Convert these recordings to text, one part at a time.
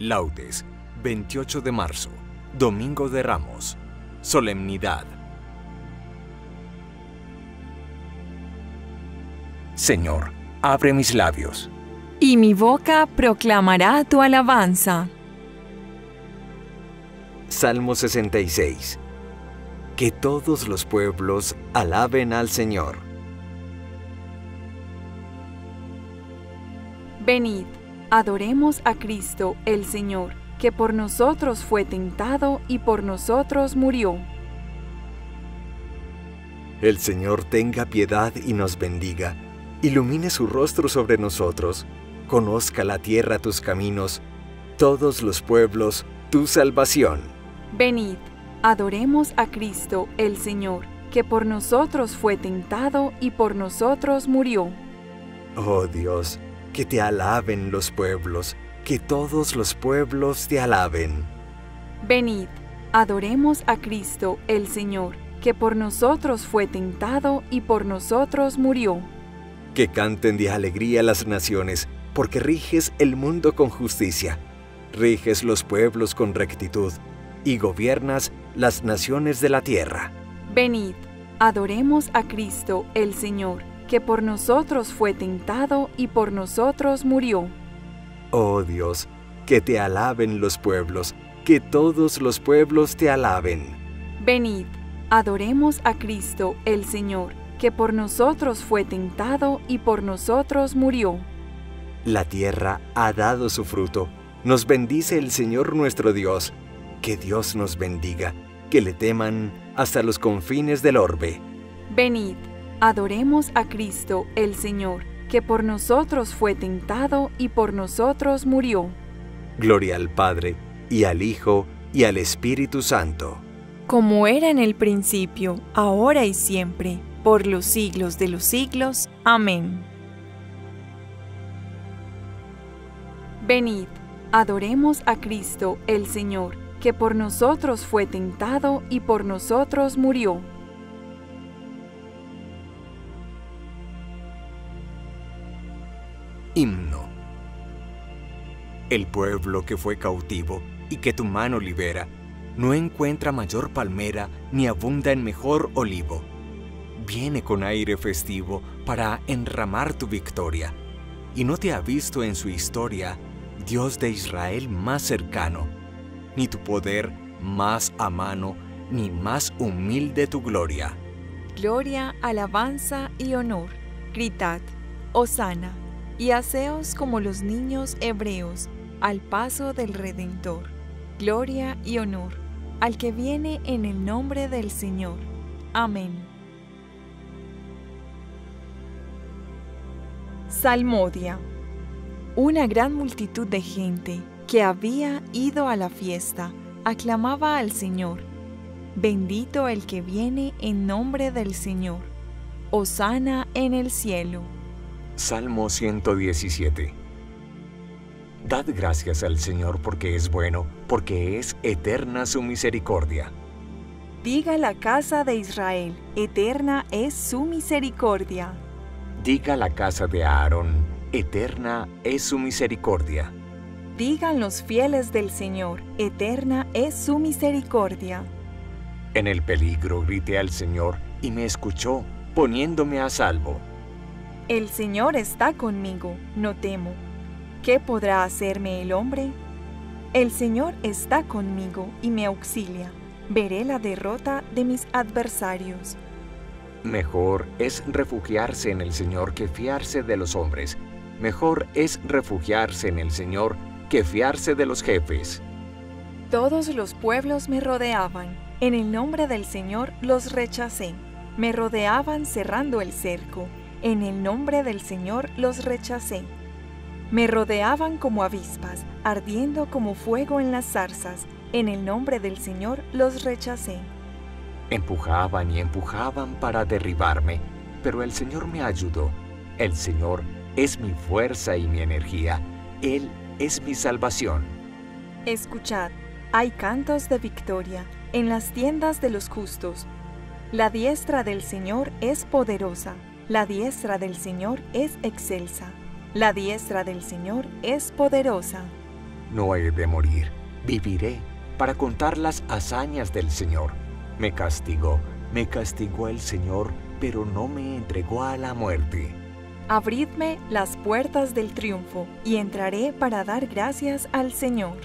Laudes, 28 de marzo, Domingo de Ramos, solemnidad. Señor, abre mis labios, y mi boca proclamará tu alabanza. Salmo 66. Que todos los pueblos alaben al Señor. Venid, adoremos a Cristo el Señor, que por nosotros fue tentado y por nosotros murió. El Señor tenga piedad y nos bendiga, ilumine su rostro sobre nosotros, conozca la tierra tus caminos, todos los pueblos tu salvación. Venid, adoremos a Cristo el Señor, que por nosotros fue tentado y por nosotros murió. Oh Dios, que te alaben los pueblos, que todos los pueblos te alaben. Venid, adoremos a Cristo el Señor, que por nosotros fue tentado y por nosotros murió. Que canten de alegría las naciones, porque riges el mundo con justicia, riges los pueblos con rectitud, y gobiernas las naciones de la tierra. Venid, adoremos a Cristo el Señor, que por nosotros fue tentado y por nosotros murió. Oh Dios, que te alaben los pueblos, que todos los pueblos te alaben. Venid, adoremos a Cristo el Señor, que por nosotros fue tentado y por nosotros murió. La tierra ha dado su fruto, nos bendice el Señor nuestro Dios. Que Dios nos bendiga, que le teman hasta los confines del orbe. Venid, adoremos a Cristo el Señor, que por nosotros fue tentado y por nosotros murió. Gloria al Padre, y al Hijo, y al Espíritu Santo. Como era en el principio, ahora y siempre, por los siglos de los siglos. Amén. Venid, adoremos a Cristo el Señor, que por nosotros fue tentado y por nosotros murió. Himno. El pueblo que fue cautivo y que tu mano libera, no encuentra mayor palmera ni abunda en mejor olivo. Viene con aire festivo para enramar tu victoria, y no te ha visto en su historia Dios de Israel más cercano, ni tu poder más a mano, ni más humilde tu gloria. Gloria, alabanza y honor, gritad, Hosana. Y haceos como los niños hebreos, al paso del Redentor. Gloria y honor, al que viene en el nombre del Señor. Amén. Salmodia. Una gran multitud de gente que había ido a la fiesta, aclamaba al Señor. Bendito el que viene en nombre del Señor. Hosana en el cielo. Salmo 117. Dad gracias al Señor porque es bueno, porque es eterna su misericordia. Diga la casa de Israel, eterna es su misericordia. Diga la casa de Aarón, eterna es su misericordia. Digan los fieles del Señor, eterna es su misericordia. En el peligro grité al Señor y me escuchó, poniéndome a salvo. El Señor está conmigo, no temo. ¿Qué podrá hacerme el hombre? El Señor está conmigo y me auxilia. Veré la derrota de mis adversarios. Mejor es refugiarse en el Señor que fiarse de los hombres. Mejor es refugiarse en el Señor que fiarse de los jefes. Todos los pueblos me rodeaban. En el nombre del Señor los rechacé. Me rodeaban cerrando el cerco. En el nombre del Señor los rechacé. Me rodeaban como avispas, ardiendo como fuego en las zarzas. En el nombre del Señor los rechacé. Empujaban y empujaban para derribarme, pero el Señor me ayudó. El Señor es mi fuerza y mi energía. Él es mi salvación. Escuchad, hay cantos de victoria en las tiendas de los justos. La diestra del Señor es poderosa. La diestra del Señor es excelsa. La diestra del Señor es poderosa. no he de morir. Viviré para contar las hazañas del Señor. Me castigó el Señor, pero no me entregó a la muerte. Abridme las puertas del triunfo, y entraré para dar gracias al Señor.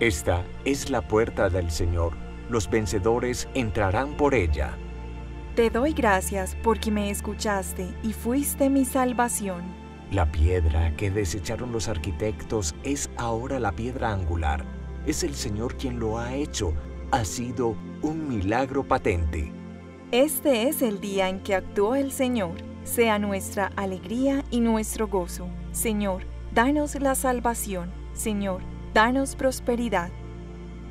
Esta es la puerta del Señor. Los vencedores entrarán por ella. Te doy gracias porque me escuchaste y fuiste mi salvación. La piedra que desecharon los arquitectos es ahora la piedra angular. Es el Señor quien lo ha hecho. Ha sido un milagro patente. Este es el día en que actuó el Señor. Sea nuestra alegría y nuestro gozo. Señor, danos la salvación. Señor, danos prosperidad.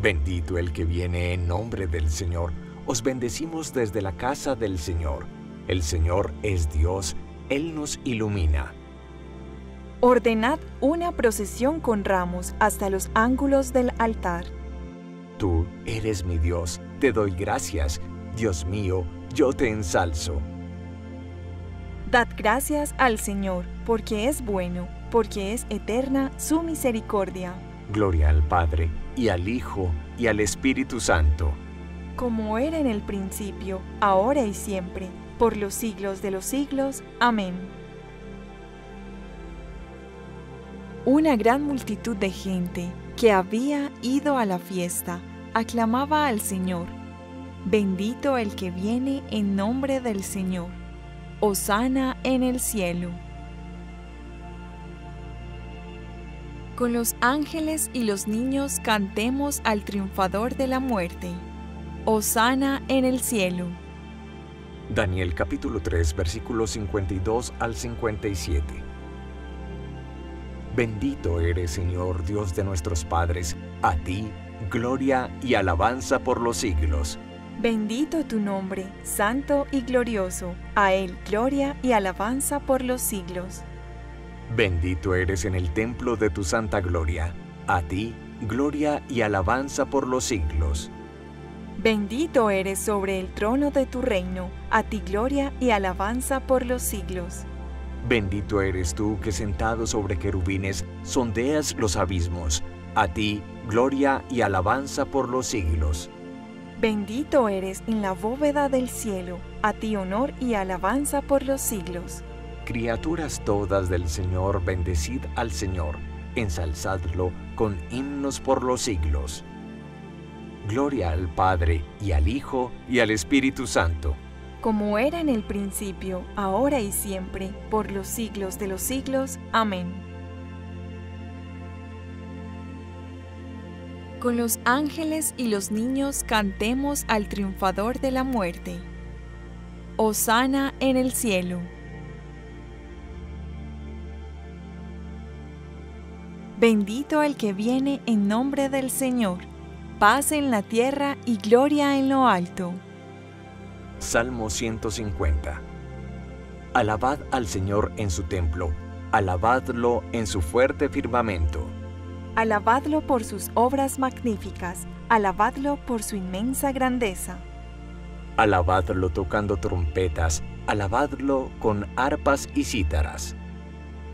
Bendito el que viene en nombre del Señor. Os bendecimos desde la casa del Señor. El Señor es Dios. Él nos ilumina. Ordenad una procesión con ramos hasta los ángulos del altar. Tú eres mi Dios. Te doy gracias. Dios mío, yo te ensalzo. Dad gracias al Señor, porque es bueno, porque es eterna su misericordia. Gloria al Padre, y al Hijo, y al Espíritu Santo. Como era en el principio, ahora y siempre, por los siglos de los siglos. Amén. Una gran multitud de gente que había ido a la fiesta aclamaba al Señor. Bendito el que viene en nombre del Señor. Hosana en el cielo. Con los ángeles y los niños cantemos al triunfador de la muerte. Hosana en el cielo. Daniel capítulo 3, versículos 52 al 57. Bendito eres, Señor, Dios de nuestros padres. A ti, gloria y alabanza por los siglos. Bendito tu nombre, santo y glorioso, a él gloria y alabanza por los siglos. Bendito eres en el templo de tu santa gloria, a ti gloria y alabanza por los siglos. Bendito eres sobre el trono de tu reino, a ti gloria y alabanza por los siglos. Bendito eres tú que sentado sobre querubines sondeas los abismos, a ti gloria y alabanza por los siglos. Bendito eres en la bóveda del cielo, a ti honor y alabanza por los siglos. Criaturas todas del Señor, bendecid al Señor, ensalzadlo con himnos por los siglos. Gloria al Padre, y al Hijo, y al Espíritu Santo. Como era en el principio, ahora y siempre, por los siglos de los siglos. Amén. Con los ángeles y los niños cantemos al triunfador de la muerte. Hosana en el cielo. Bendito el que viene en nombre del Señor. Paz en la tierra y gloria en lo alto. Salmo 150. Alabad al Señor en su templo, alabadlo en su fuerte firmamento. Alabadlo por sus obras magníficas, alabadlo por su inmensa grandeza. Alabadlo tocando trompetas, alabadlo con arpas y cítaras.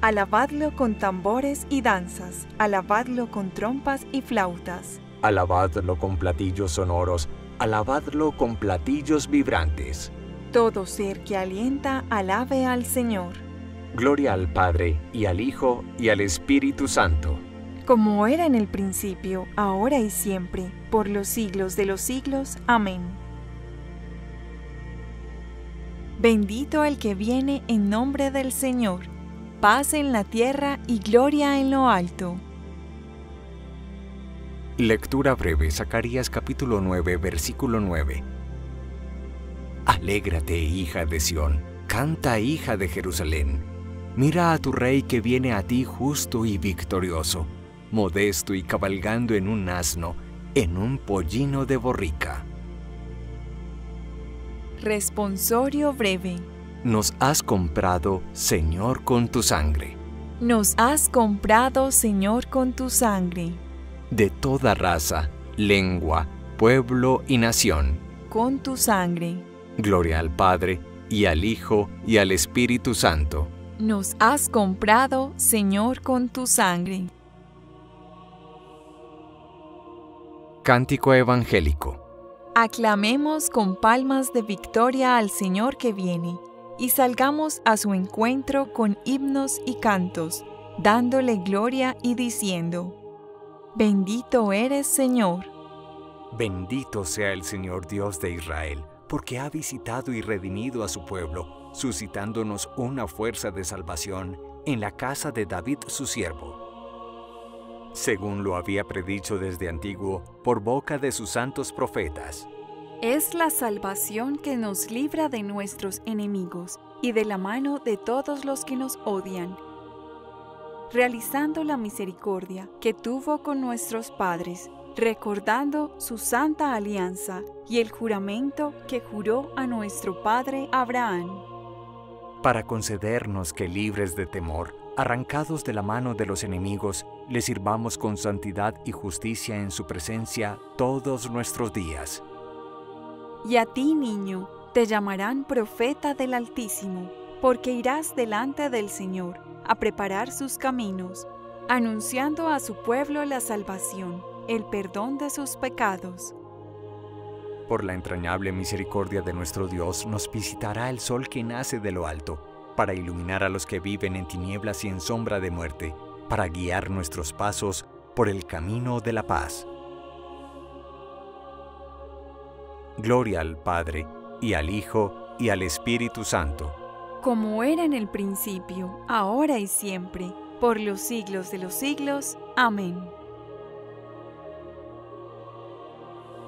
Alabadlo con tambores y danzas, alabadlo con trompas y flautas. Alabadlo con platillos sonoros, alabadlo con platillos vibrantes. Todo ser que alienta, alabe al Señor. Gloria al Padre, y al Hijo, y al Espíritu Santo. Como era en el principio, ahora y siempre, por los siglos de los siglos. Amén. Bendito el que viene en nombre del Señor. Paz en la tierra y gloria en lo alto. Lectura breve, Zacarías capítulo 9, versículo 9. Alégrate, hija de Sión, canta, hija de Jerusalén. Mira a tu rey que viene a ti justo y victorioso, modesto y cabalgando en un asno, en un pollino de borrica. Responsorio breve. Nos has comprado, Señor, con tu sangre. Nos has comprado, Señor, con tu sangre. De toda raza, lengua, pueblo y nación. Con tu sangre. Gloria al Padre, y al Hijo, y al Espíritu Santo. Nos has comprado, Señor, con tu sangre. Cántico evangélico. Aclamemos con palmas de victoria al Señor que viene, y salgamos a su encuentro con himnos y cantos, dándole gloria y diciendo: Bendito eres, Señor. Bendito sea el Señor Dios de Israel, porque ha visitado y redimido a su pueblo, suscitándonos una fuerza de salvación en la casa de David su siervo, según lo había predicho desde antiguo por boca de sus santos profetas. Es la salvación que nos libra de nuestros enemigos y de la mano de todos los que nos odian, realizando la misericordia que tuvo con nuestros padres, recordando su santa alianza y el juramento que juró a nuestro padre Abraham, para concedernos que, libres de temor, arrancados de la mano de los enemigos, le sirvamos con santidad y justicia en su presencia todos nuestros días. Y a ti, niño, te llamarán profeta del Altísimo, porque irás delante del Señor a preparar sus caminos, anunciando a su pueblo la salvación, el perdón de sus pecados. Por la entrañable misericordia de nuestro Dios nos visitará el sol que nace de lo alto, para iluminar a los que viven en tinieblas y en sombra de muerte, para guiar nuestros pasos por el camino de la paz. Gloria al Padre, y al Hijo, y al Espíritu Santo, como era en el principio, ahora y siempre, por los siglos de los siglos. Amén.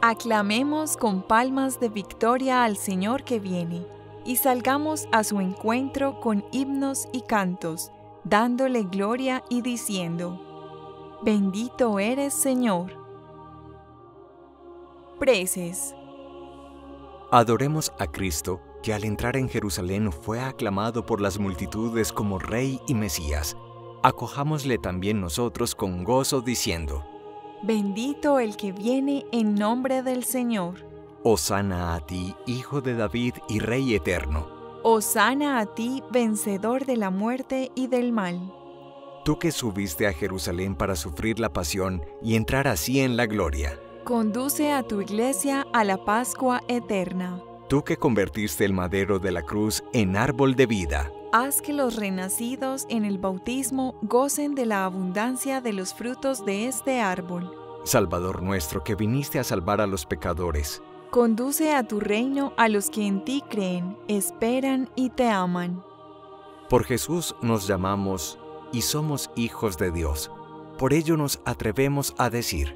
Aclamemos con palmas de victoria al Señor que viene, y salgamos a su encuentro con himnos y cantos, dándole gloria y diciendo: Bendito eres, Señor. Preces. Adoremos a Cristo, que al entrar en Jerusalén fue aclamado por las multitudes como Rey y Mesías. Acojámosle también nosotros con gozo diciendo: Bendito el que viene en nombre del Señor. Hosana a ti, Hijo de David y Rey eterno. Hosana a ti, vencedor de la muerte y del mal. Tú que subiste a Jerusalén para sufrir la pasión y entrar así en la gloria, conduce a tu iglesia a la Pascua eterna. Tú que convertiste el madero de la cruz en árbol de vida, haz que los renacidos en el bautismo gocen de la abundancia de los frutos de este árbol. Salvador nuestro, que viniste a salvar a los pecadores, conduce a tu reino a los que en ti creen, esperan y te aman. Por Jesús nos llamamos y somos hijos de Dios. Por ello nos atrevemos a decir: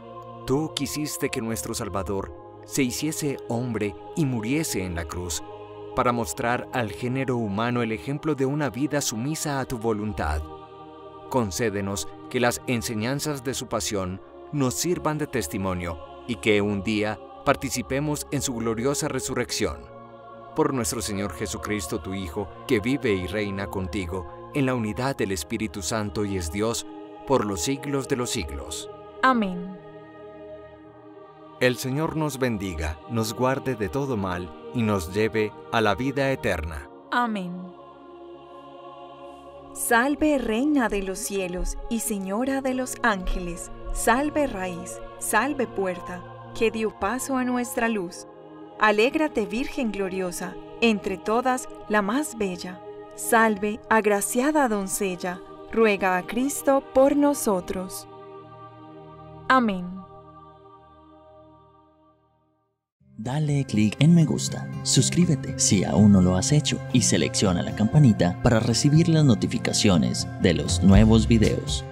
tú quisiste que nuestro Salvador se hiciese hombre y muriese en la cruz, para mostrar al género humano el ejemplo de una vida sumisa a tu voluntad. Concédenos que las enseñanzas de su pasión nos sirvan de testimonio y que un día participemos en su gloriosa resurrección. Por nuestro Señor Jesucristo, tu Hijo, que vive y reina contigo en la unidad del Espíritu Santo y es Dios por los siglos de los siglos. Amén. El Señor nos bendiga, nos guarde de todo mal y nos lleve a la vida eterna. Amén. Salve, Reina de los cielos y Señora de los ángeles, salve raíz, salve puerta, que dio paso a nuestra luz. Alégrate, Virgen gloriosa, entre todas la más bella. Salve, agraciada doncella, ruega a Cristo por nosotros. Amén. Dale clic en me gusta, suscríbete si aún no lo has hecho y selecciona la campanita para recibir las notificaciones de los nuevos videos.